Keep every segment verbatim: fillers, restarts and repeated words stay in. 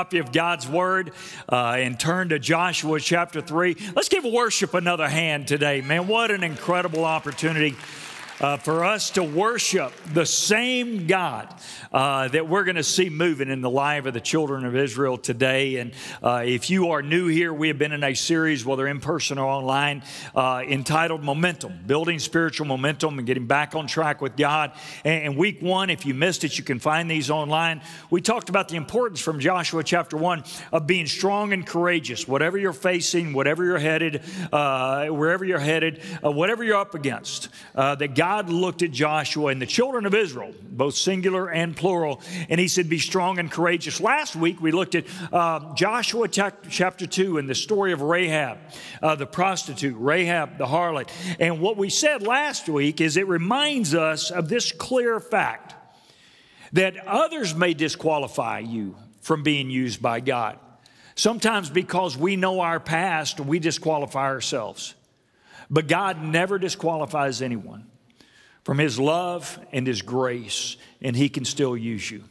Copy of God's Word uh, and turn to Joshua chapter three. Let's give worship another hand today, man. What an incredible opportunity uh, for us to worship the same God uh, that we're going to see moving in the life of the children of Israel today. And uh, if you are new here, we have been in a series, whether in person or online, uh, entitled Momentum, Building Spiritual Momentum and Getting Back on Track with God. And, and week one, if you missed it, you can find these online. We talked about the importance from Joshua chapter one of being strong and courageous, whatever you're facing, whatever you're headed, uh, wherever you're headed, uh, whatever you're up against, uh, that God God looked at Joshua and the children of Israel, both singular and plural, and he said, be strong and courageous. Last week, we looked at uh, Joshua chapter two and the story of Rahab, uh, the prostitute, Rahab the harlot. And what we said last week is it reminds us of this clear fact that others may disqualify you from being used by God. Sometimes because we know our past, we disqualify ourselves. But God never disqualifies anyone from His love and His grace, and He can still use you.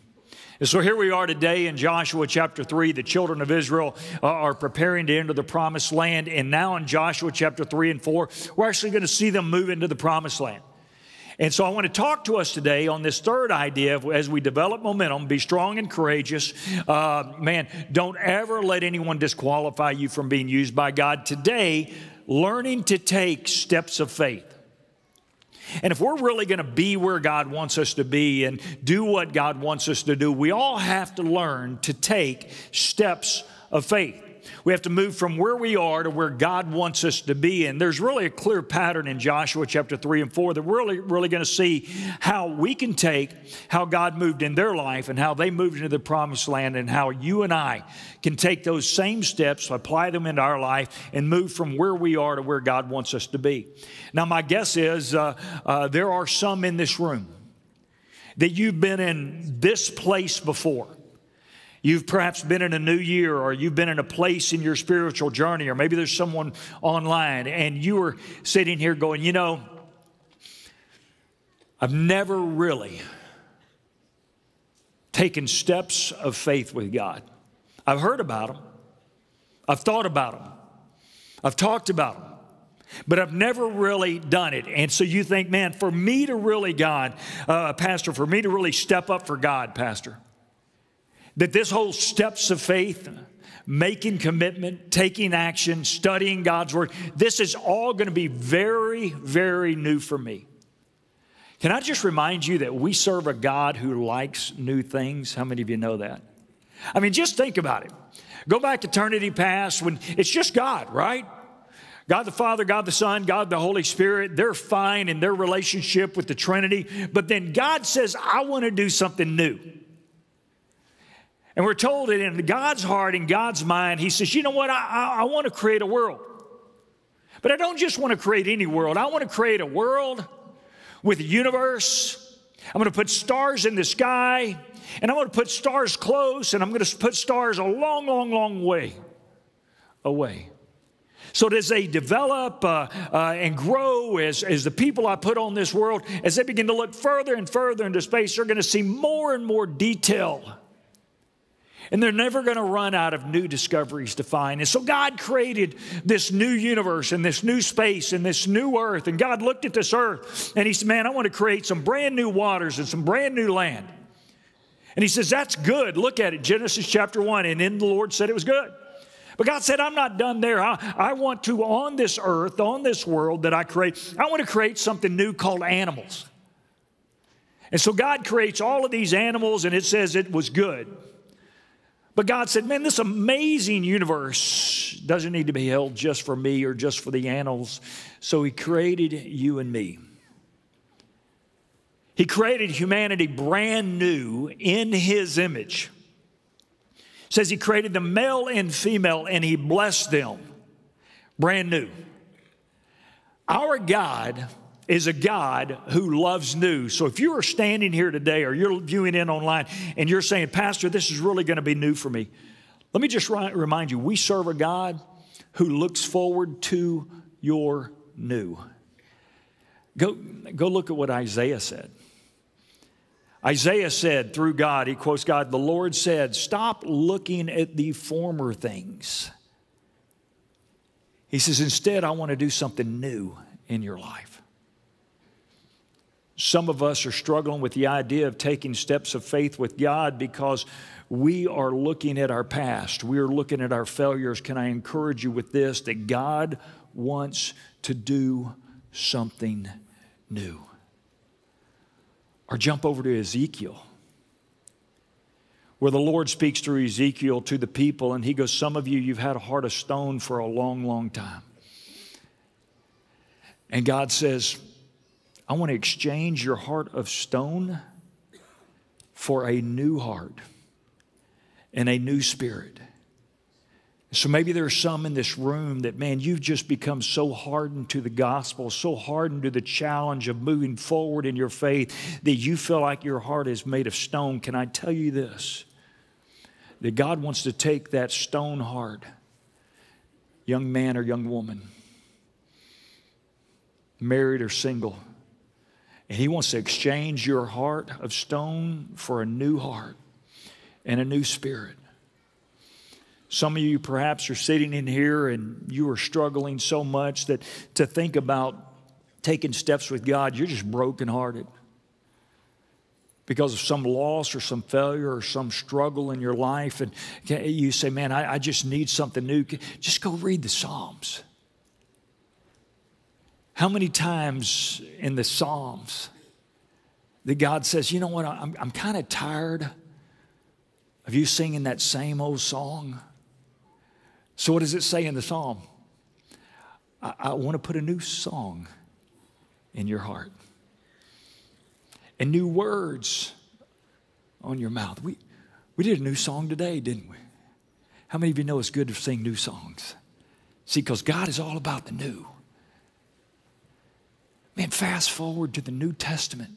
And so here we are today in Joshua chapter three. The children of Israel are preparing to enter the promised land, and now in Joshua chapter three and four, we're actually going to see them move into the promised land. And so I want to talk to us today on this third idea of, as we develop momentum, be strong and courageous. Uh, man, don't ever let anyone disqualify you from being used by God. Today, learning to take steps of faith. And if we're really going to be where God wants us to be and do what God wants us to do, we all have to learn to take steps of faith. We have to move from where we are to where God wants us to be. And there's really a clear pattern in Joshua chapter three and four that we're really, really going to see how we can take how God moved in their life and how they moved into the promised land and how you and I can take those same steps, apply them into our life, and move from where we are to where God wants us to be. Now, my guess is uh, uh, there are some in this room that you've been in this place before. You've perhaps been in a new year, or you've been in a place in your spiritual journey, or maybe there's someone online and you are sitting here going, you know, I've never really taken steps of faith with God. I've heard about them. I've thought about them. I've talked about them. But I've never really done it. And so you think, man, for me to really God, uh, Pastor, for me to really step up for God, Pastor, that this whole steps of faith, making commitment, taking action, studying God's Word, this is all going to be very, very new for me. Can I just remind you that we serve a God who likes new things? How many of you know that? I mean, just think about it. Go back eternity past when it's just God, right? God the Father, God the Son, God the Holy Spirit, they're fine in their relationship with the Trinity. But then God says, I want to do something new. And we're told that in God's heart, in God's mind, He says, you know what, I, I, I want to create a world. But I don't just want to create any world. I want to create a world with a universe. I'm going to put stars in the sky, and I'm going to put stars close, and I'm going to put stars a long, long, long way away. So as they develop uh, uh, and grow, as, as the people I put on this world, as they begin to look further and further into space, they're going to see more and more detail. And they're never going to run out of new discoveries to find. And so God created this new universe and this new space and this new earth. And God looked at this earth and He said, man, I want to create some brand new waters and some brand new land. And He says, that's good. Look at it, Genesis chapter one. And then the Lord said it was good. But God said, I'm not done there. I, I want to, on this earth, on this world that I create, I want to create something new called animals. And so God creates all of these animals and it says it was good. But God said, man, this amazing universe doesn't need to be held just for me or just for the animals. So He created you and me. He created humanity brand new in His image. It says He created the male and female and He blessed them brand new. Our God is a God who loves new. So if you are standing here today or you're viewing in online and you're saying, Pastor, this is really going to be new for me. Let me just remind you, we serve a God who looks forward to your new. Go, go look at what Isaiah said. Isaiah said, through God, he quotes God, the Lord said, stop looking at the former things. He says, instead, I want to do something new in your life. Some of us are struggling with the idea of taking steps of faith with God because we are looking at our past. We are looking at our failures. Can I encourage you with this, that God wants to do something new? Or jump over to Ezekiel, where the Lord speaks through Ezekiel to the people, and he goes, some of you, you've had a heart of stone for a long, long time. And God says, I want to exchange your heart of stone for a new heart and a new spirit. So maybe there are some in this room that, man, you've just become so hardened to the gospel, so hardened to the challenge of moving forward in your faith that you feel like your heart is made of stone. Can I tell you this? That God wants to take that stone heart, young man or young woman, married or single, and he wants to exchange your heart of stone for a new heart and a new spirit. Some of you perhaps are sitting in here and you are struggling so much that to think about taking steps with God, you're just brokenhearted because of some loss or some failure or some struggle in your life. And you say, man, I, I just need something new. Just go read the Psalms. How many times in the Psalms that God says, you know what, I'm, I'm kind of tired of you singing that same old song? So what does it say in the psalm? I, I want to put a new song in your heart and new words on your mouth. We, we did a new song today, didn't we? How many of you know it's good to sing new songs? See, because God is all about the new. Man, fast forward to the New Testament.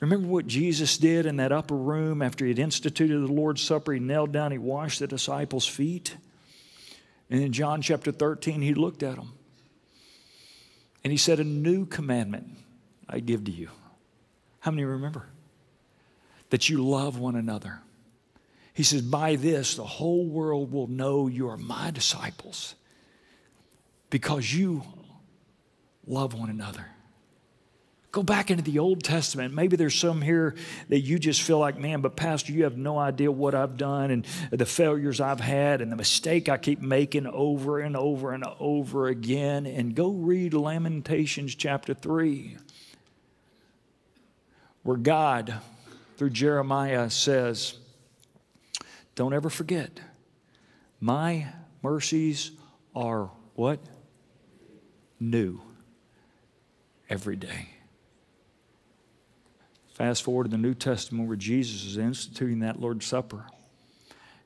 Remember what Jesus did in that upper room after he had instituted the Lord's Supper? He knelt down, he washed the disciples' feet. And in John chapter thirteen, he looked at them. And he said, a new commandment I give to you. How many remember? That you love one another. He says, by this, the whole world will know you are my disciples because you love one another. Go back into the Old Testament. Maybe there's some here that you just feel like, man, but Pastor, you have no idea what I've done and the failures I've had and the mistake I keep making over and over and over again. And go read Lamentations chapter three, where God, through Jeremiah, says, don't ever forget, my mercies are what? New every day. Fast forward to the New Testament where Jesus is instituting that Lord's Supper.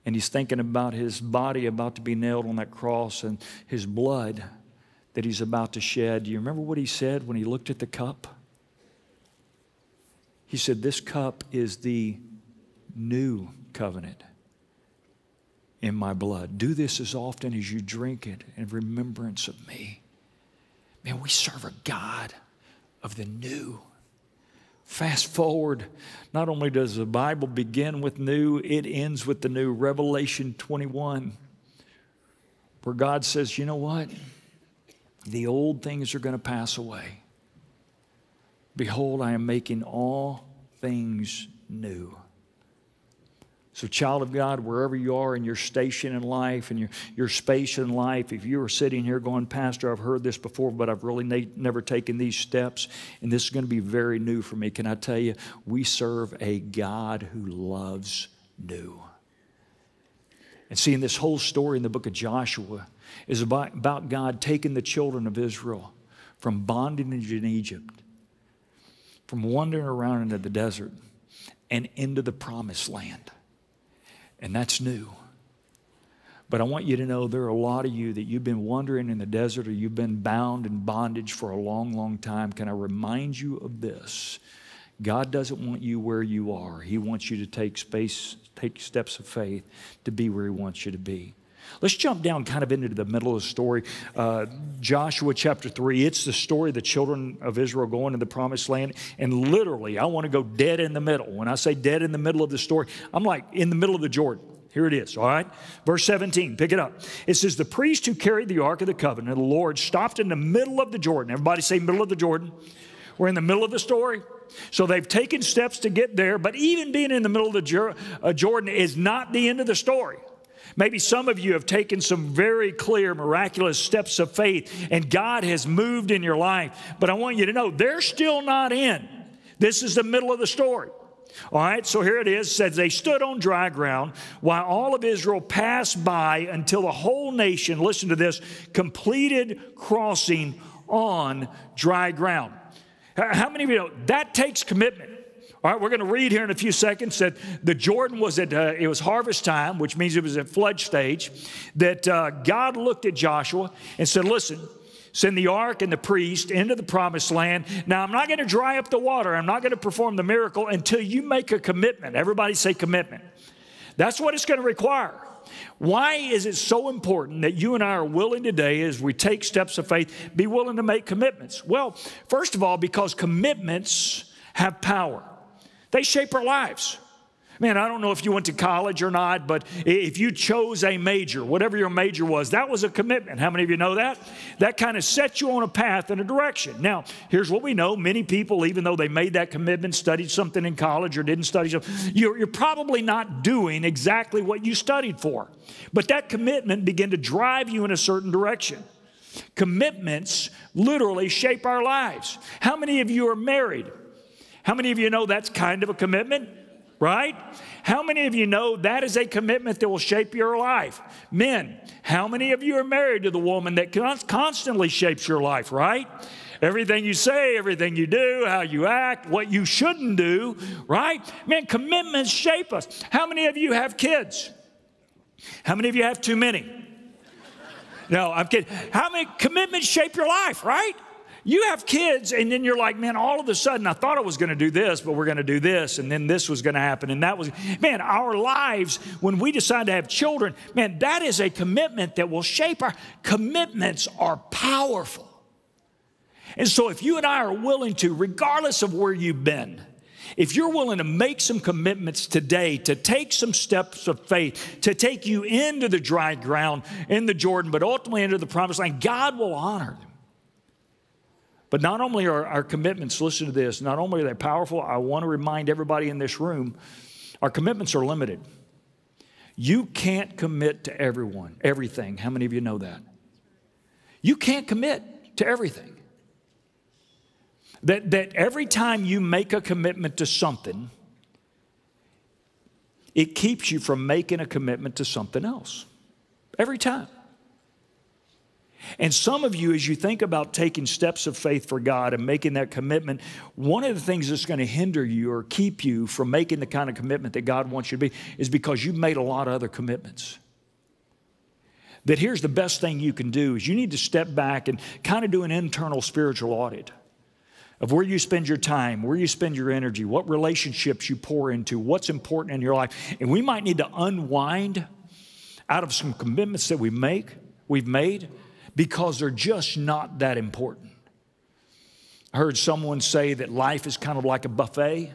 And he's thinking about his body about to be nailed on that cross and his blood that he's about to shed. Do you remember what he said when he looked at the cup? He said, this cup is the new covenant in my blood. Do this as often as you drink it in remembrance of me. Man, we serve a God of the new. Fast forward, not only does the Bible begin with new, it ends with the new. Revelation twenty-one, where God says, you know what? The old things are going to pass away. Behold, I am making all things new. So child of God, wherever you are in your station in life and your, your space in life, if you are sitting here going, Pastor, I've heard this before, but I've really never taken these steps, and this is going to be very new for me. Can I tell you, we serve a God who loves new. And seeing this whole story in the book of Joshua is about, about God taking the children of Israel from bondage in Egypt, from wandering around into the desert, and into the promised land. And that's new. But I want you to know there are a lot of you that you've been wandering in the desert or you've been bound in bondage for a long, long time. Can I remind you of this? God doesn't want you where you are. He wants you to take space, take steps of faith to be where he wants you to be. Let's jump down kind of into the middle of the story. Uh, Joshua chapter three, it's the story of the children of Israel going to the promised land. And literally, I want to go dead in the middle. When I say dead in the middle of the story, I'm like in the middle of the Jordan. Here it is, all right? Verse seventeen, pick it up. It says, the priest who carried the Ark of the Covenant, the Lord, stopped in the middle of the Jordan. Everybody say middle of the Jordan. We're in the middle of the story. So they've taken steps to get there, but even being in the middle of the Jordan is not the end of the story. Maybe some of you have taken some very clear, miraculous steps of faith, and God has moved in your life. But I want you to know, they're still not in. This is the middle of the story. All right, so here it is. It says, they stood on dry ground while all of Israel passed by until the whole nation, listen to this, completed crossing on dry ground. How many of you know that takes commitment? All right, we're going to read here in a few seconds that the Jordan was at, uh, it was harvest time, which means it was at flood stage, that uh, God looked at Joshua and said, listen, send the ark and the priest into the promised land. Now, I'm not going to dry up the water. I'm not going to perform the miracle until you make a commitment. Everybody say commitment. That's what it's going to require. Why is it so important that you and I are willing today, as we take steps of faith, be willing to make commitments? Well, first of all, because commitments have power. They shape our lives. Man, I don't know if you went to college or not, but if you chose a major, whatever your major was, that was a commitment. How many of you know that? That kind of set you on a path and a direction. Now, here's what we know. Many people, even though they made that commitment, studied something in college or didn't study something, you're, you're probably not doing exactly what you studied for. But that commitment began to drive you in a certain direction. Commitments literally shape our lives. How many of you are married? How many of you know that's kind of a commitment? Right? How many of you know that is a commitment that will shape your life? Men, how many of you are married to the woman that constantly shapes your life, right? Everything you say, everything you do, how you act, what you shouldn't do, right? Man, commitments shape us. How many of you have kids? How many of you have too many? No, I'm kidding. How many commitments shape your life, right? You have kids, and then you're like, man, all of a sudden, I thought I was going to do this, but we're going to do this, and then this was going to happen, and that was, man, our lives, when we decide to have children, man, that is a commitment that will shape our, commitments are powerful. And so if you and I are willing to, regardless of where you've been, if you're willing to make some commitments today, to take some steps of faith, to take you into the dry ground, in the Jordan, but ultimately into the promised land, God will honor them. But not only are our commitments, listen to this, not only are they powerful, I want to remind everybody in this room, our commitments are limited. You can't commit to everyone, everything. How many of you know that? You can't commit to everything. That, that every time you make a commitment to something, it keeps you from making a commitment to something else. Every time. And some of you, as you think about taking steps of faith for God and making that commitment, one of the things that's going to hinder you or keep you from making the kind of commitment that God wants you to be is because you've made a lot of other commitments. That here's the best thing you can do is you need to step back and kind of do an internal spiritual audit of where you spend your time, where you spend your energy, what relationships you pour into, what's important in your life. And we might need to unwind out of some commitments that we make, we've made, because they're just not that important. I heard someone say that life is kind of like a buffet,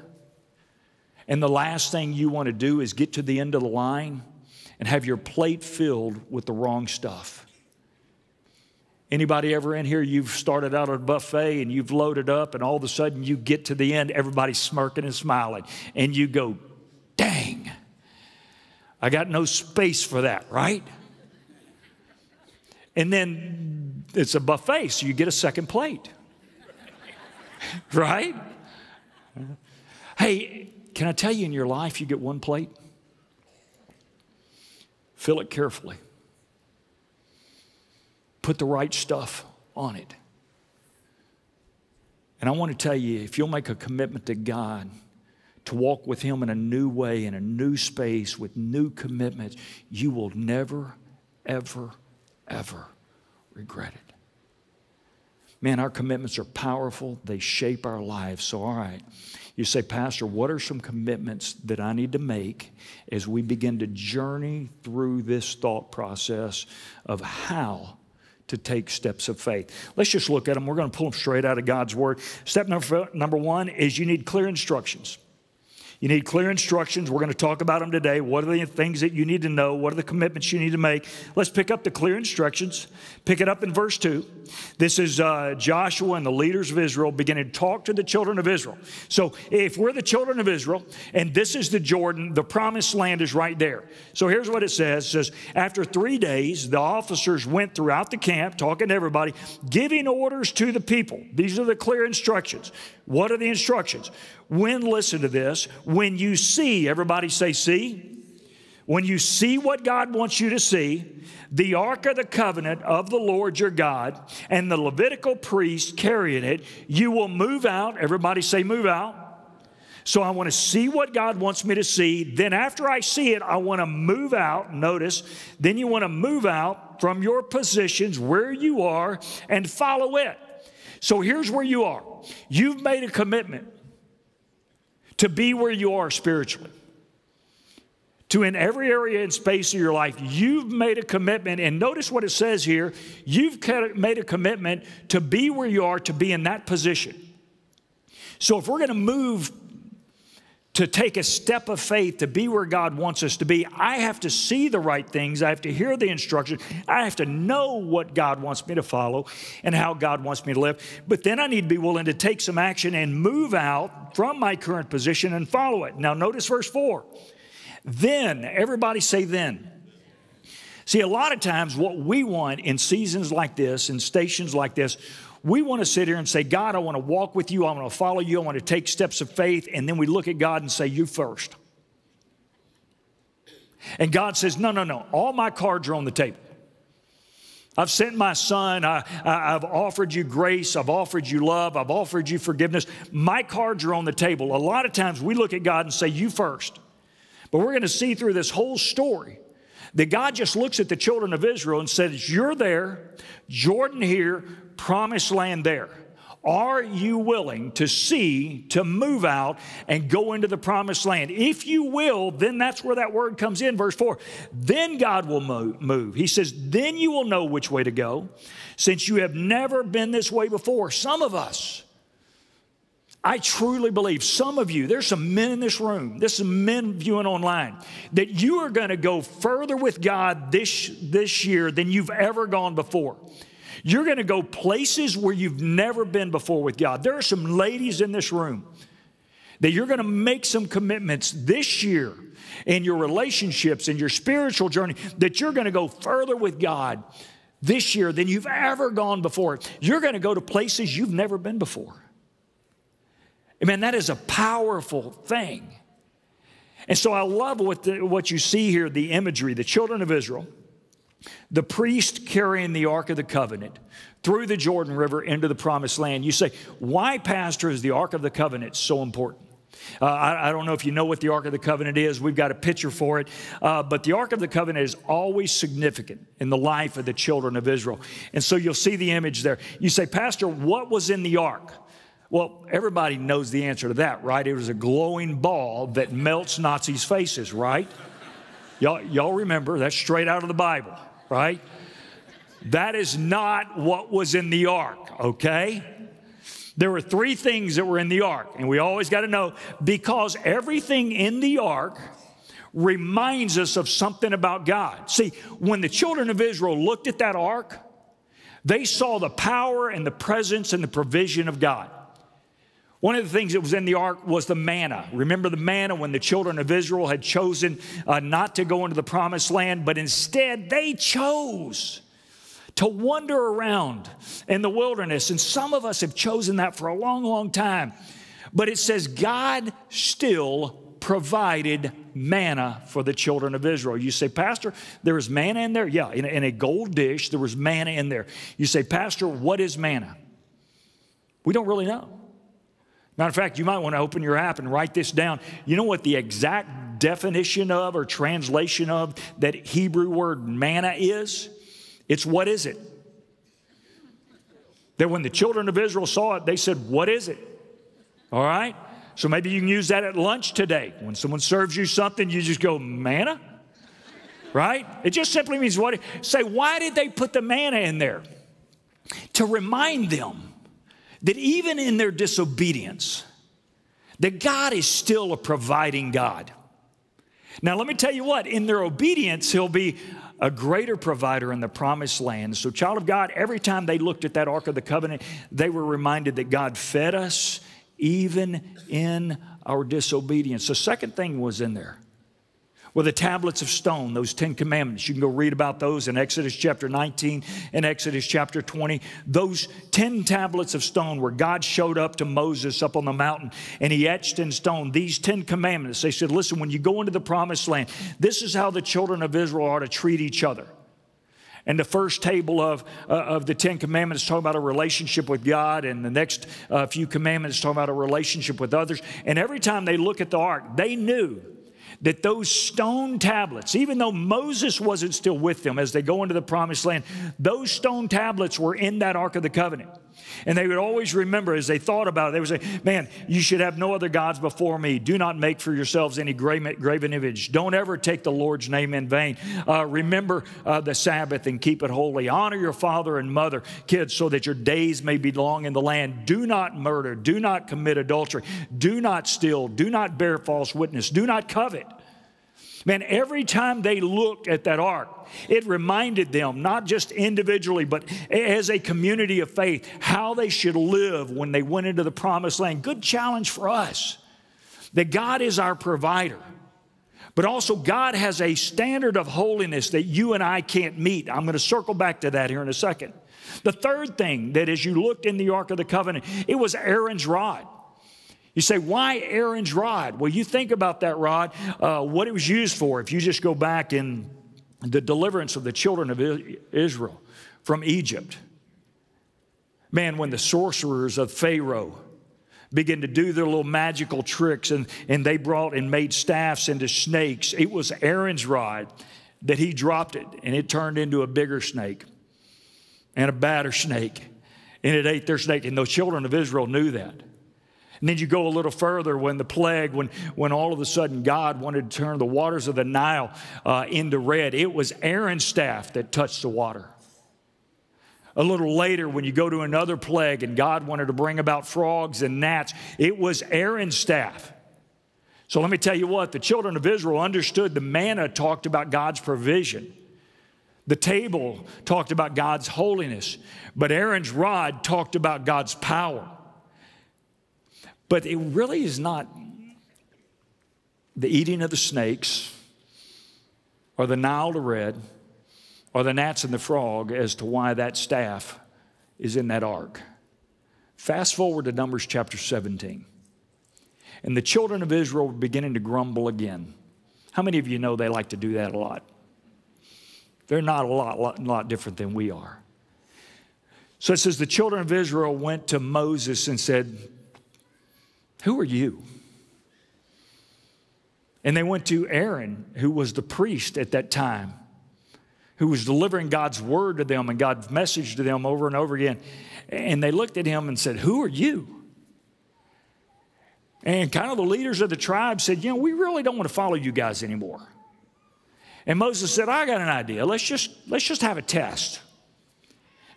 and the last thing you want to do is get to the end of the line and have your plate filled with the wrong stuff. Anybody ever in here, you've started out at a buffet and you've loaded up, and all of a sudden you get to the end, everybody's smirking and smiling, and you go, dang, I got no space for that, right? And then it's a buffet, so you get a second plate, right? Hey, can I tell you, in your life, you get one plate? Fill it carefully. Put the right stuff on it. And I want to tell you, if you'll make a commitment to God, to walk with Him in a new way, in a new space, with new commitments, you will never, ever, ever regret it. Man, our commitments are powerful. They shape our lives. So, all right, You say, Pastor, what are some commitments that I need to make as we begin to journey through this thought process of how to take steps of faith? Let's just look at them. We're going to pull them straight out of God's Word. Step number, number one is you need clear instructions. You need clear instructions. We're going to talk about them today. What are the things that you need to know? What are the commitments you need to make? Let's pick up the clear instructions. Pick it up in verse two. This is uh, Joshua and the leaders of Israel beginning to talk to the children of Israel. So if we're the children of Israel, and this is the Jordan, the promised land is right there. So here's what it says. It says, after three days, the officers went throughout the camp, talking to everybody, giving orders to the people. These are the clear instructions. What are the instructions? When, listen to this, when you see, everybody say see. When you see what God wants you to see, the Ark of the Covenant of the Lord your God and the Levitical priest carrying it, you will move out. Everybody say move out. So I want to see what God wants me to see. Then after I see it, I want to move out. Notice, then you want to move out from your positions where you are and follow it. So here's where you are. You've made a commitment to be where you are spiritually. To in every area and space of your life, you've made a commitment. And notice what it says here. You've made a commitment to be where you are, to be in that position. So if we're going to move to take a step of faith, to be where God wants us to be, I have to see the right things. I have to hear the instruction. I have to know what God wants me to follow and how God wants me to live. But then I need to be willing to take some action and move out from my current position and follow it. Now notice verse four. Then, everybody say then. See, a lot of times what we want in seasons like this, in stations like this, we want to sit here and say, God, I want to walk with you. I want to follow you. I want to take steps of faith. And then we look at God and say, you first. And God says, no, no, no. All my cards are on the table. I've sent my son. I, I, I've offered you grace. I've offered you love. I've offered you forgiveness. My cards are on the table. A lot of times we look at God and say, you first. But we're going to see through this whole story that God just looks at the children of Israel and says, you're there, Jordan here, promised land there. Are you willing to see, to move out, and go into the promised land? If you will, then that's where that word comes in, verse four. Then God will move. He says, then you will know which way to go, since you have never been this way before. Some of us, I truly believe, some of you, there's some men in this room, there's some men viewing online, that you are going to go further with God this, this year than you've ever gone before. You're going to go places where you've never been before with God. There are some ladies in this room that you're going to make some commitments this year in your relationships, in your spiritual journey, that you're going to go further with God this year than you've ever gone before. You're going to go to places you've never been before. Man, that is a powerful thing. And so I love what, the, what you see here, the imagery, the children of Israel, the priest carrying the Ark of the Covenant through the Jordan River into the Promised Land. You say, why, Pastor, is the Ark of the Covenant so important? Uh, I, I don't know if you know what the Ark of the Covenant is. We've got a picture for it. Uh, but the Ark of the Covenant is always significant in the life of the children of Israel. And so you'll see the image there. You say, Pastor, what was in the Ark? Well, everybody knows the answer to that, right? It was a glowing ball that melts Nazis' faces, right? Y'all remember, that's straight out of the Bible, right? That is not what was in the ark, okay? There were three things that were in the ark, and we always got to know, because everything in the ark reminds us of something about God. See, when the children of Israel looked at that ark, they saw the power and the presence and the provision of God. One of the things that was in the ark was the manna. Remember the manna when the children of Israel had chosen uh, not to go into the promised land, but instead they chose to wander around in the wilderness. And some of us have chosen that for a long, long time. But it says God still provided manna for the children of Israel. You say, Pastor, there was manna in there? Yeah, in a, in a gold dish, there was manna in there. You say, Pastor, what is manna? We don't really know. Matter of fact, you might want to open your app and write this down. You know what the exact definition of or translation of that Hebrew word manna is? It's what is it? That when the children of Israel saw it, they said, what is it? All right? So maybe you can use that at lunch today. When someone serves you something, you just go, manna? Right? It just simply means what? Say, why did they put the manna in there? To remind them that even in their disobedience, that God is still a providing God. Now, let me tell you what, in their obedience, he'll be a greater provider in the promised land. So, child of God, every time they looked at that Ark of the Covenant, they were reminded that God fed us even in our disobedience. The second thing was in there were the tablets of stone, those Ten Commandments. You can go read about those in Exodus chapter nineteen and Exodus chapter twenty. Those ten tablets of stone where God showed up to Moses up on the mountain and he etched in stone these Ten Commandments. They said, listen, when you go into the promised land, this is how the children of Israel are to treat each other. And the first table of, uh, of the Ten Commandments talking about a relationship with God, and the next uh, few commandments talking about a relationship with others. And every time they look at the ark, they knew that those stone tablets, even though Moses wasn't still with them as they go into the promised land, those stone tablets were in that Ark of the Covenant. And they would always remember as they thought about it, they would say, man, you should have no other gods before me. Do not make for yourselves any graven image. Don't ever take the Lord's name in vain. Uh, remember uh, the Sabbath and keep it holy. Honor your father and mother, kids, so that your days may be long in the land. Do not murder. Do not commit adultery. Do not steal. Do not bear false witness. Do not covet. Man, every time they looked at that ark, it reminded them, not just individually, but as a community of faith, how they should live when they went into the promised land. Good challenge for us, that God is our provider. But also God has a standard of holiness that you and I can't meet. I'm going to circle back to that here in a second. The third thing that as you looked in the Ark of the Covenant, it was Aaron's rod. You say, why Aaron's rod? Well, you think about that rod, uh, what it was used for. If you just go back in the deliverance of the children of Israel from Egypt. Man, when the sorcerers of Pharaoh began to do their little magical tricks and, and they brought and made staffs into snakes, it was Aaron's rod that he dropped it, and it turned into a bigger snake and a badder snake, and it ate their snake, and the children of Israel knew that. And then you go a little further when the plague, when, when all of a sudden God wanted to turn the waters of the Nile uh, into red, it was Aaron's staff that touched the water. A little later when you go to another plague and God wanted to bring about frogs and gnats, it was Aaron's staff. So let me tell you what, the children of Israel understood the manna talked about God's provision. The table talked about God's holiness, but Aaron's rod talked about God's power. But it really is not the eating of the snakes or the Nile to red or the gnats and the frog as to why that staff is in that ark. Fast forward to Numbers chapter seventeen. And the children of Israel were beginning to grumble again. How many of you know they like to do that a lot? They're not a lot, lot, lot different than we are. So it says the children of Israel went to Moses and said, who are you? And they went to Aaron, who was the priest at that time, who was delivering God's word to them and God's message to them over and over again. And they looked at him and said, who are you? And kind of the leaders of the tribe said, you know, we really don't want to follow you guys anymore. And Moses said, I got an idea. Let's just, let's just have a test.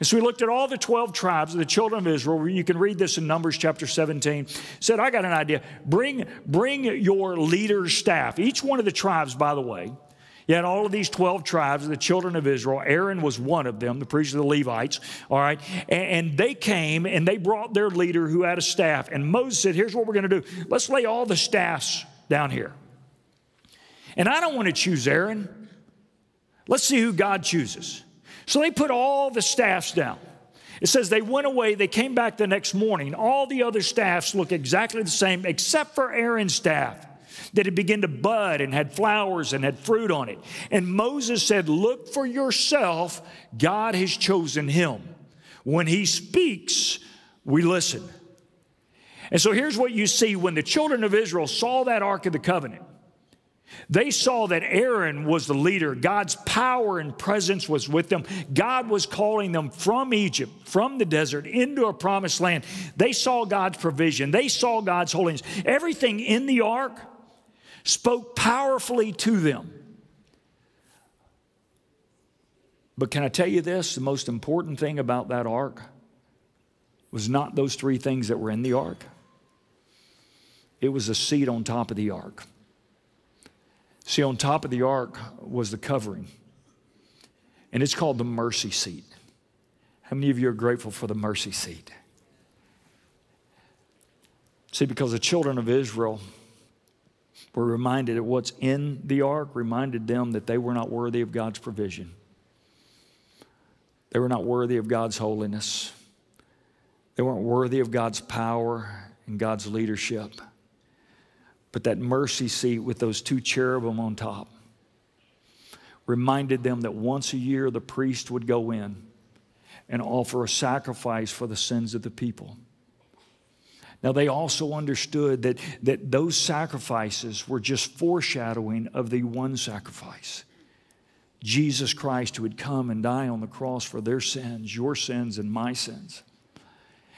And so we looked at all the twelve tribes of the children of Israel. You can read this in Numbers chapter seventeen. Said, I got an idea. Bring, bring your leader's staff. Each one of the tribes, by the way, you had all of these twelve tribes of the children of Israel. Aaron was one of them, the priest of the Levites, all right? And, and they came, and they brought their leader who had a staff. And Moses said, here's what we're going to do. Let's lay all the staffs down here. And I don't want to choose Aaron. Let's see who God chooses. So they put all the staffs down. It says they went away. They came back the next morning. All the other staffs looked exactly the same except for Aaron's staff that had begun to bud and had flowers and had fruit on it. And Moses said, look for yourself. God has chosen him. When he speaks, we listen. And so here's what you see. When the children of Israel saw that Ark of the Covenant, They saw that Aaron was the leader. God's power and presence was with them. God was calling them from Egypt, from the desert, into a promised land. They saw God's provision. They saw God's holiness. Everything in the ark spoke powerfully to them. But can I tell you this? The most important thing about that ark was not those three things that were in the ark. It was a seat on top of the ark. See, on top of the ark was the covering, and it's called the mercy seat. How many of you are grateful for the mercy seat? See, because the children of Israel were reminded that what's in the ark reminded them that they were not worthy of God's provision. They were not worthy of God's holiness. They weren't worthy of God's power and God's leadership. But that mercy seat with those two cherubim on top reminded them that once a year the priest would go in and offer a sacrifice for the sins of the people. Now, they also understood that, that those sacrifices were just foreshadowing of the one sacrifice, Jesus Christ, who would come and die on the cross for their sins, your sins and my sins.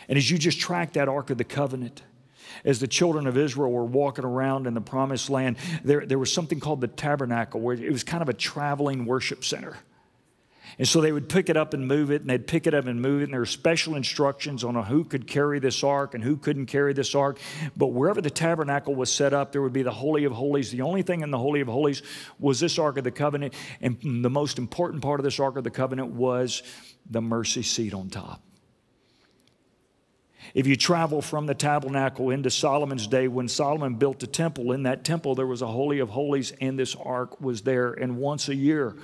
And as you just track that Ark of the Covenant, as the children of Israel were walking around in the promised land, there, there was something called the tabernacle, where it was kind of a traveling worship center. And so they would pick it up and move it, and they'd pick it up and move it, and there were special instructions on who could carry this ark and who couldn't carry this ark. But wherever the tabernacle was set up, there would be the Holy of Holies. The only thing in the Holy of Holies was this Ark of the Covenant, and the most important part of this Ark of the Covenant was the mercy seat on top. If you travel from the tabernacle into Solomon's day, when Solomon built the temple, in that temple there was a Holy of Holies, and this ark was there. And once a year,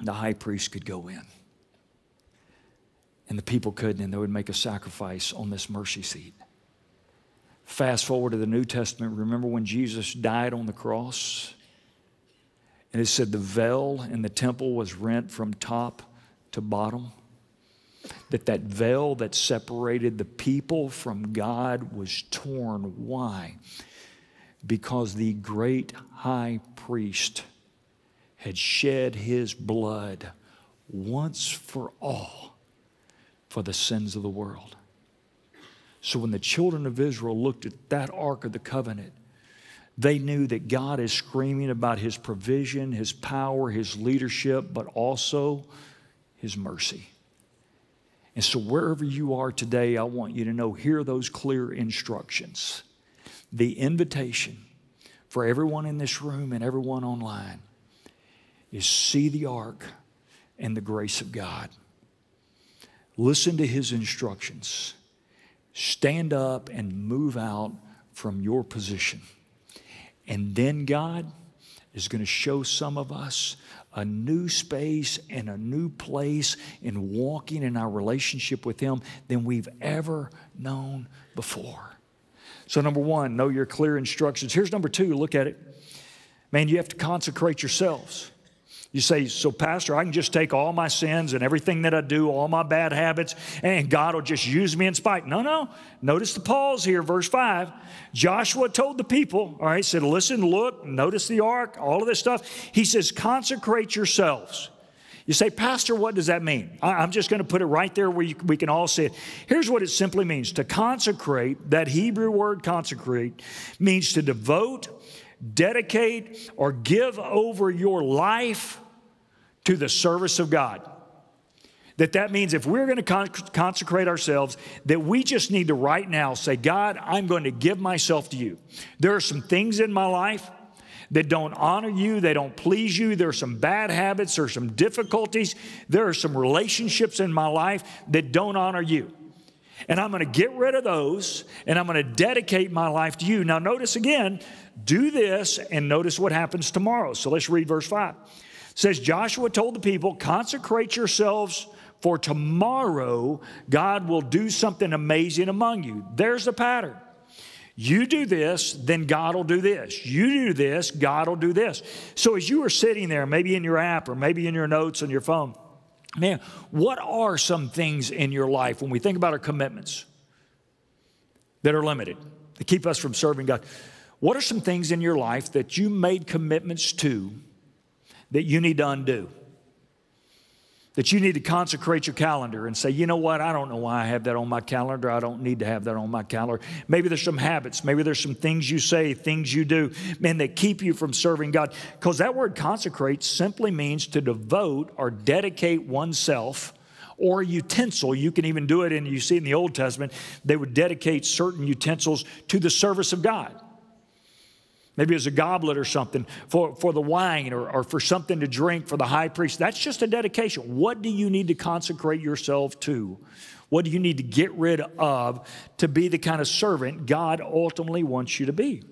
the high priest could go in. And the people couldn't, and they would make a sacrifice on this mercy seat. Fast forward to the New Testament. Remember when Jesus died on the cross? And it said the veil in the temple was rent from top to bottom. That that veil that separated the people from God was torn. Why? Because the great high priest had shed his blood once for all for the sins of the world. So when the children of Israel looked at that Ark of the Covenant, they knew that God is screaming about his provision, his power, his leadership, but also his mercy. And so wherever you are today, I want you to know, hear those clear instructions. The invitation for everyone in this room and everyone online is see the ark and the grace of God. Listen to his instructions. Stand up and move out from your position. And then God is going to show some of us a new space and a new place in walking in our relationship with him than we've ever known before. So number one, know your clear instructions. Here's number two, look at it. Man, you have to consecrate yourselves. You say, so Pastor, I can just take all my sins and everything that I do, all my bad habits, and God will just use me in spite. No, no. Notice the pause here, verse five. Joshua told the people, all right, said, listen, look, notice the ark, all of this stuff. He says, consecrate yourselves. You say, Pastor, what does that mean? I'm just going to put it right there where you, we can all see it. Here's what it simply means. To consecrate, that Hebrew word consecrate, means to devote, dedicate, or give over your life to the service of God. That that means if we're going to con consecrate ourselves, that we just need to right now say, God, I'm going to give myself to you. There are some things in my life that don't honor you, they don't please you. There are some bad habits, there are some difficulties, there are some relationships in my life that don't honor you. And I'm going to get rid of those, and I'm going to dedicate my life to you. Now, notice again, do this, and notice what happens tomorrow. So let's read verse five. It says, Joshua told the people, consecrate yourselves, for tomorrow God will do something amazing among you. There's the pattern. You do this, then God will do this. You do this, God will do this. So as you are sitting there, maybe in your app or maybe in your notes on your phone, man, what are some things in your life when we think about our commitments that are limited, that keep us from serving God? What are some things in your life that you made commitments to that you need to undo? That you need to consecrate your calendar and say, you know what, I don't know why I have that on my calendar. I don't need to have that on my calendar. Maybe there's some habits. Maybe there's some things you say, things you do, man, that keep you from serving God. Because that word consecrate simply means to devote or dedicate oneself or a utensil. You can even do it, and you see in the Old Testament, they would dedicate certain utensils to the service of God. Maybe it was a goblet or something for, for the wine or, or for something to drink for the high priest. That's just a dedication. What do you need to consecrate yourself to? What do you need to get rid of to be the kind of servant God ultimately wants you to be?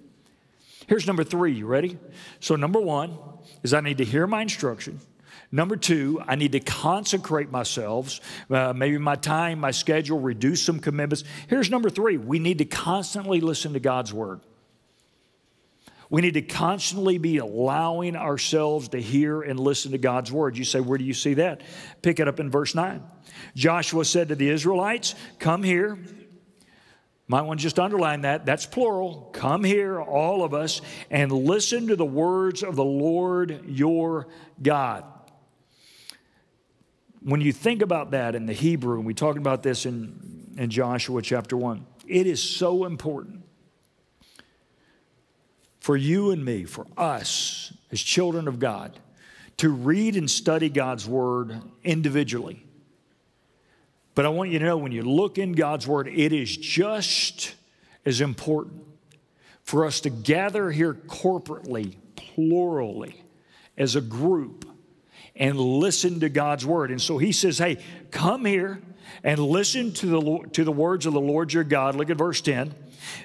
Here's number three. You ready? So number one is I need to hear my instruction. Number two, I need to consecrate myself, uh, maybe my time, my schedule, reduce some commitments. Here's number three. We need to constantly listen to God's word. We need to constantly be allowing ourselves to hear and listen to God's word. You say, where do you see that? Pick it up in verse nine. Joshua said to the Israelites, come here. Might want to just underline that. That's plural. Come here, all of us, and listen to the words of the Lord your God. When you think about that in the Hebrew, and we talked about this in, in Joshua chapter one, it is so important. For you and me, for us as children of God, to read and study God's word individually. But I want you to know when you look in God's word, it is just as important for us to gather here corporately, plurally, as a group and listen to God's word. And so he says, hey, come here and listen to the, to the words of the Lord your God. Look at verse ten.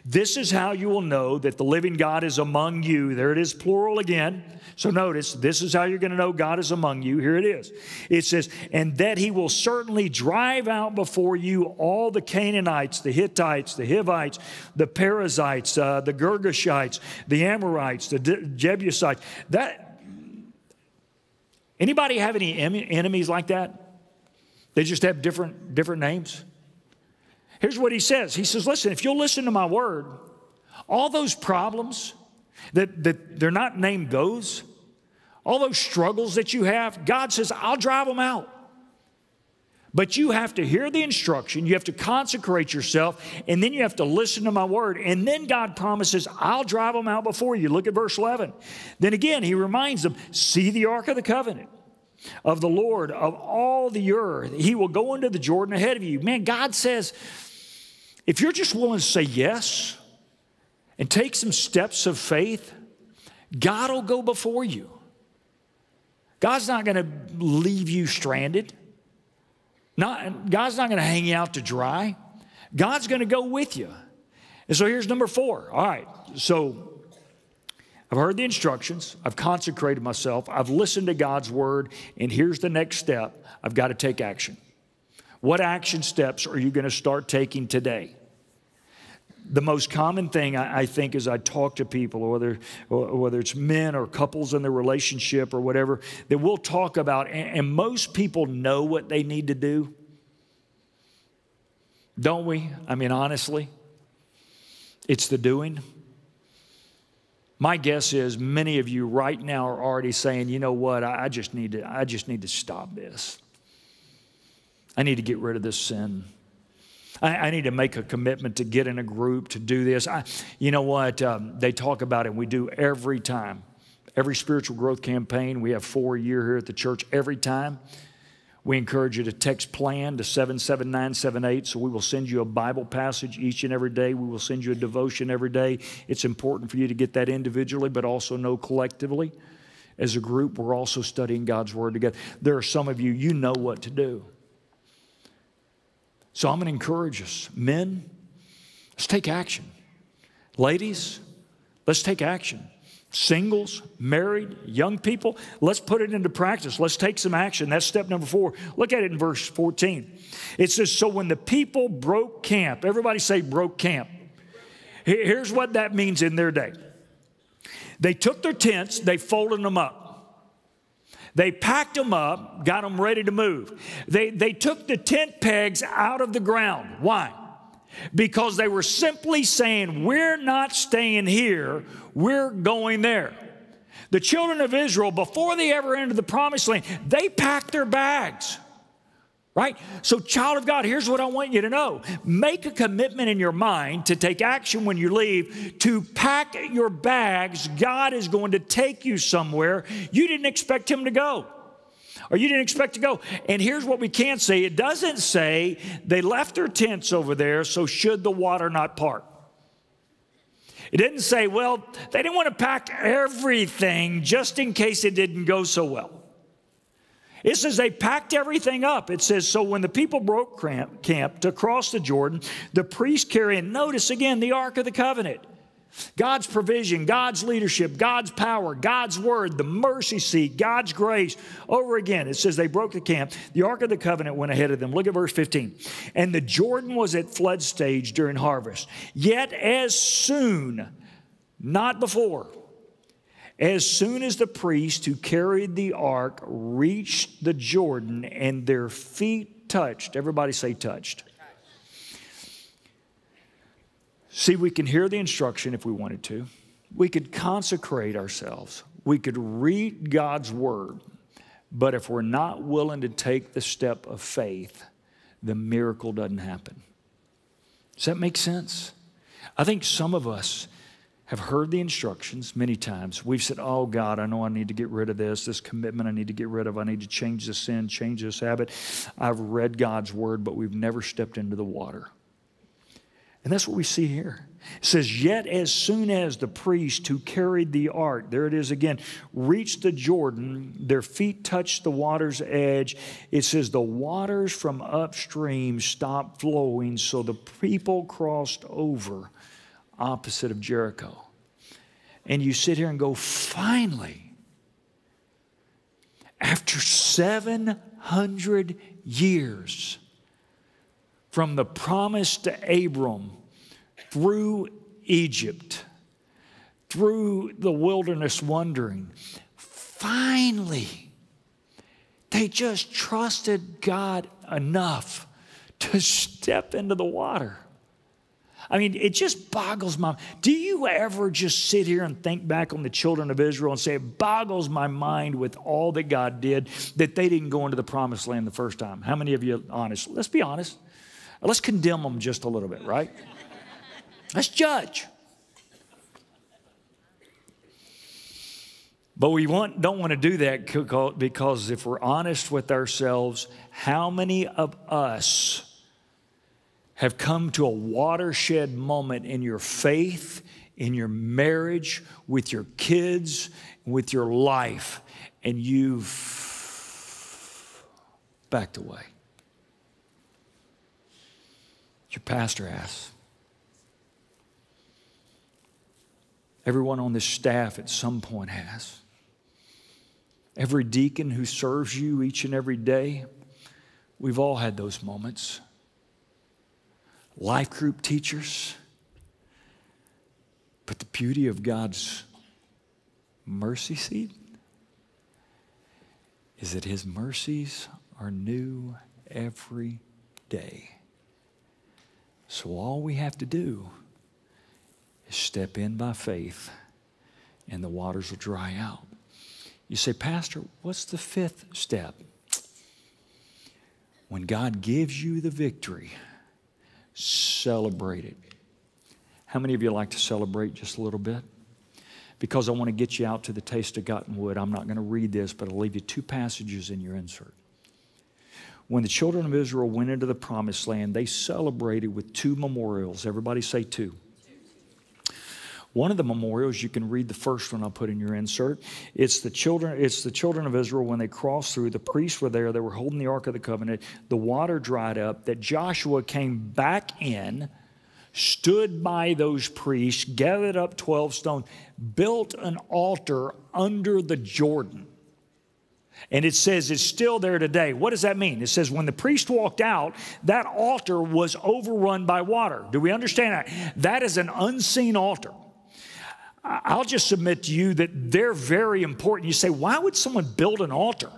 This is how you will know that the living God is among you. There it is, plural again. So notice, this is how you're going to know God is among you. Here it is. It says, and that he will certainly drive out before you all the Canaanites, the Hittites, the Hivites, the Perizzites, uh, the Girgashites, the Amorites, the Jebusites. That, anybody have any em enemies like that? They just have different, different names? Here's what he says. He says, listen, if you'll listen to my word, all those problems, that, that they're not named those, all those struggles that you have, God says, I'll drive them out. But you have to hear the instruction. You have to consecrate yourself, and then you have to listen to my word. And then God promises, I'll drive them out before you. Look at verse eleven. Then again, he reminds them, see the Ark of the Covenant of the Lord of all the earth. He will go into the Jordan ahead of you. Man, God says, if you're just willing to say yes and take some steps of faith, God will go before you. God's not going to leave you stranded. Not, God's not going to hang you out to dry. God's going to go with you. And so here's number four. All right, so I've heard the instructions. I've consecrated myself. I've listened to God's word. And here's the next step. I've got to take action. What action steps are you going to start taking today? The most common thing I, I think is I talk to people, whether, whether it's men or couples in their relationship or whatever, that we'll talk about, and, and most people know what they need to do. Don't we? I mean, honestly, it's the doing. My guess is many of you right now are already saying, you know what, I, I just need to, I just need to stop this. I need to get rid of this sin. I, I need to make a commitment to get in a group to do this. I, you know what? Um, they talk about it, and we do every time. Every spiritual growth campaign, we have four a year here at the church. Every time, we encourage you to text PLAN to seven seven nine seven eight, so we will send you a Bible passage each and every day. We will send you a devotion every day. It's important for you to get that individually, but also know collectively. As a group, we're also studying God's word together. There are some of you, you know what to do. So I'm going to encourage us. Men, let's take action. Ladies, let's take action. Singles, married, young people, let's put it into practice. Let's take some action. That's step number four. Look at it in verse fourteen. It says, so when the people broke camp, everybody say broke camp. Here's what that means in their day. They took their tents, they folded them up. They packed them up, got them ready to move. They, they took the tent pegs out of the ground. Why? because they were simply saying, we're not staying here, we're going there. The children of Israel, before they ever entered the promised land, they packed their bags, right? So child of God, here's what I want you to know. Make a commitment in your mind to take action when you leave, to pack your bags. God is going to take you somewhere you didn't expect him to go. Or you didn't expect to go. And here's what we can say. It doesn't say they left their tents over there, so should the water not part? It didn't say, well, they didn't want to pack everything just in case it didn't go so well. It says they packed everything up. It says, so when the people broke camp to cross the Jordan, the priests carrying, notice again, the Ark of the Covenant. God's provision, God's leadership, God's power, God's word, the mercy seat, God's grace. Over again, it says they broke the camp. The Ark of the Covenant went ahead of them. Look at verse fifteen. And the Jordan was at flood stage during harvest. Yet as soon, not before, as soon as the priests who carried the ark reached the Jordan and their feet touched. Everybody say touched. See, we can hear the instruction if we wanted to. We could consecrate ourselves. We could read God's word. But if we're not willing to take the step of faith, the miracle doesn't happen. Does that make sense? I think some of us have heard the instructions many times. We've said, oh, God, I know I need to get rid of this, this commitment I need to get rid of. I need to change this sin, change this habit. I've read God's word, but we've never stepped into the water. And that's what we see here. It says, yet as soon as the priest who carried the ark, there it is again, reached the Jordan, their feet touched the water's edge. It says the waters from upstream stopped flowing, so the people crossed over opposite of Jericho. And you sit here and go, finally, after seven hundred years, from the promise to Abram, through Egypt, through the wilderness wandering, finally, they just trusted God enough to step into the water. I mean, it just boggles my mind. Do you ever just sit here and think back on the children of Israel and say, it boggles my mind with all that God did that they didn't go into the promised land the first time? How many of you are honest? Let's be honest. Let's condemn them just a little bit, right? Let's judge. But we want, don't want to do that, because if we're honest with ourselves, how many of us have come to a watershed moment in your faith, in your marriage, with your kids, with your life, and you've backed away? Your pastor asks. Everyone on this staff at some point has. Every deacon who serves you each and every day, we've all had those moments. Life group teachers. But the beauty of God's mercy seat is that his mercies are new every day. So all we have to do is step in by faith, and the waters will dry out. You say, Pastor, what's the fifth step? When God gives you the victory, celebrate it. How many of you like to celebrate just a little bit? Because I want to get you out to the taste of gotten wood. I'm not going to read this, but I'll leave you two passages in your insert. When the children of Israel went into the promised land, they celebrated with two memorials. Everybody say two. One of the memorials, you can read the first one I'll put in your insert. It's the children, it's the children of Israel when they crossed through. The priests were there. They were holding the Ark of the Covenant. The water dried up. That Joshua came back in, stood by those priests, gathered up twelve stones, built an altar under the Jordan. And it says it's still there today. What does that mean? It says when the priest walked out, that altar was overrun by water. Do we understand that? That is an unseen altar. I'll just submit to you that they're very important. You say, why would someone build an altar?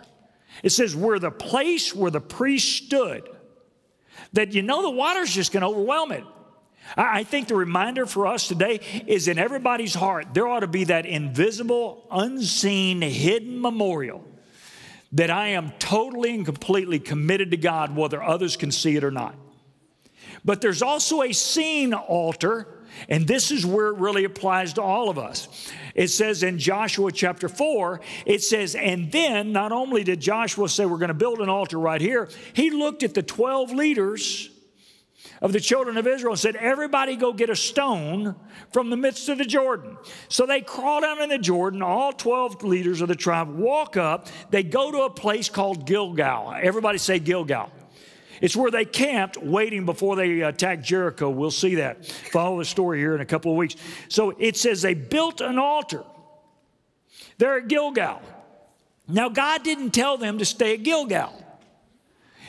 It says where the place where the priest stood, that you know the water's just going to overwhelm it. I think the reminder for us today is in everybody's heart, there ought to be that invisible, unseen, hidden memorial that I am totally and completely committed to God, whether others can see it or not. But there's also a seen altar, and this is where it really applies to all of us. It says in Joshua chapter four, it says, and then not only did Joshua say, we're going to build an altar right here, he looked at the twelve leaders of the children of Israel and said, everybody go get a stone from the midst of the Jordan. So they crawl down in the Jordan, all twelve leaders of the tribe walk up, they go to a place called Gilgal. Everybody say Gilgal. It's where they camped waiting before they attacked Jericho. We'll see that. Follow the story here in a couple of weeks. So it says they built an altar there at Gilgal. Now God didn't tell them to stay at Gilgal.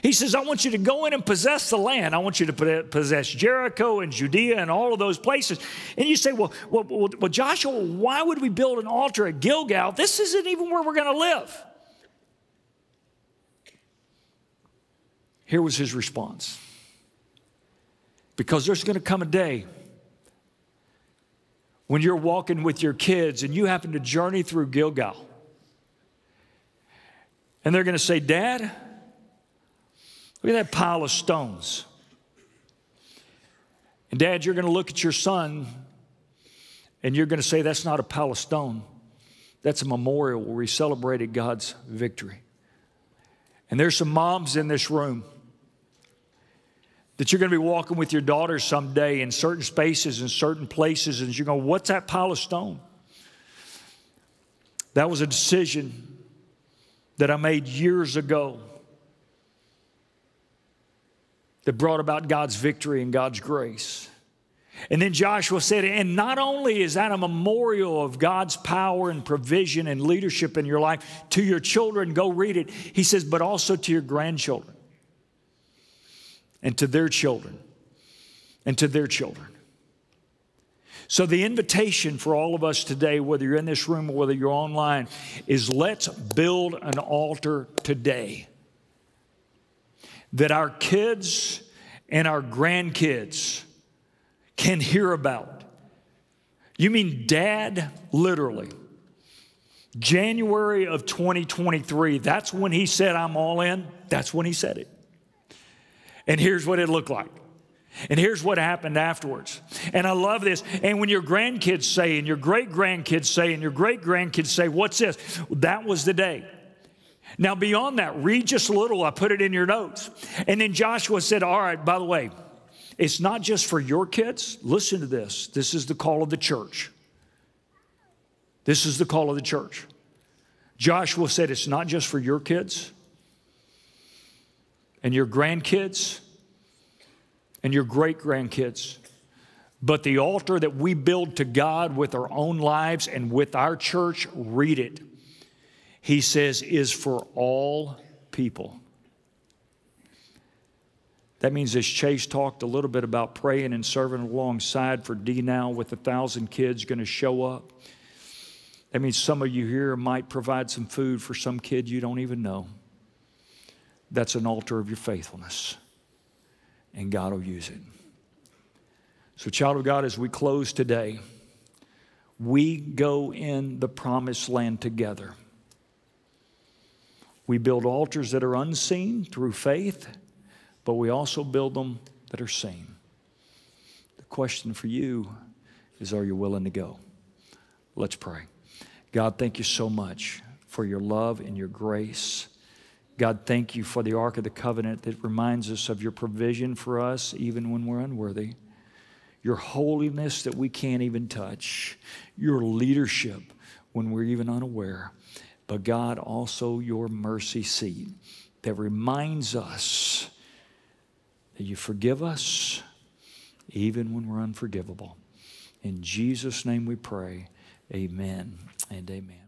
He says, I want you to go in and possess the land. I want you to possess Jericho and Judea and all of those places. And you say, well, well, well Joshua, why would we build an altar at Gilgal? This isn't even where we're going to live. Here was his response. Because there's going to come a day when you're walking with your kids and you happen to journey through Gilgal. And they're going to say, Dad, look at that pile of stones. And Dad, you're going to look at your son and you're going to say, that's not a pile of stone. That's a memorial where we celebrated God's victory. And there's some moms in this room that you're going to be walking with your daughter someday in certain spaces and certain places, and you're going, what's that pile of stone? That was a decision that I made years ago that brought about God's victory and God's grace. And then Joshua said, and not only is that a memorial of God's power and provision and leadership in your life, to your children, go read it. He says, but also to your grandchildren and to their children and to their children. So the invitation for all of us today, whether you're in this room or whether you're online, is let's build an altar today that our kids and our grandkids can hear about. You mean Dad, literally. January of twenty twenty-three, that's when he said, I'm all in. That's when he said it. And here's what it looked like. And here's what happened afterwards. And I love this. And when your grandkids say, and your great-grandkids say, and your great-grandkids say, what's this? That was the day. Now, beyond that, read just a little. I put it in your notes. And then Joshua said, all right, by the way, it's not just for your kids. Listen to this. This is the call of the church. This is the call of the church. Joshua said it's not just for your kids and your grandkids and your great-grandkids, but the altar that we build to God with our own lives and with our church, read it. He says, is for all people. That means as Chase talked a little bit about praying and serving alongside for D NOW with a thousand kids going to show up. That means some of you here might provide some food for some kid you don't even know. That's an altar of your faithfulness. And God will use it. So child of God, as we close today, we go in the promised land together. We build altars that are unseen through faith, but we also build them that are seen. The question for you is, are you willing to go? Let's pray. God, thank you so much for your love and your grace. God, thank you for the Ark of the Covenant that reminds us of your provision for us even when we're unworthy, your holiness that we can't even touch, your leadership when we're even unaware, but God, also your mercy seat that reminds us that you forgive us even when we're unforgivable. In Jesus' name we pray, amen and amen.